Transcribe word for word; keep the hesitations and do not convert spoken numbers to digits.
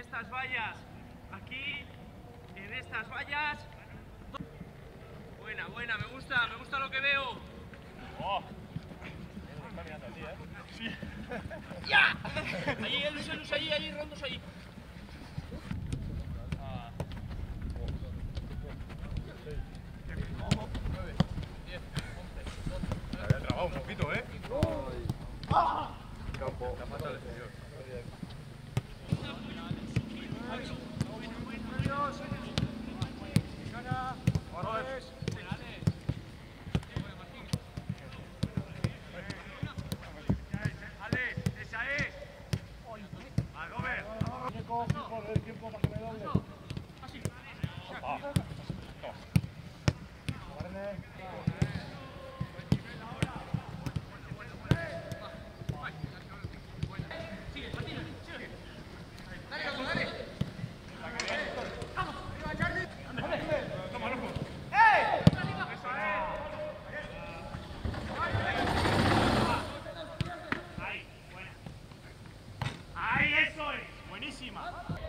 estas vallas, aquí, en estas vallas. Buena, buena, me gusta, me gusta lo que veo. Oh. Está mirando a ti, ¿eh? Sí. ¡Ya! Allí, Elus, Elus, allí, allí, rondos, allí. Un poquito, ¿eh? ¡Ah! Campo. La mata del señor. Buenísima.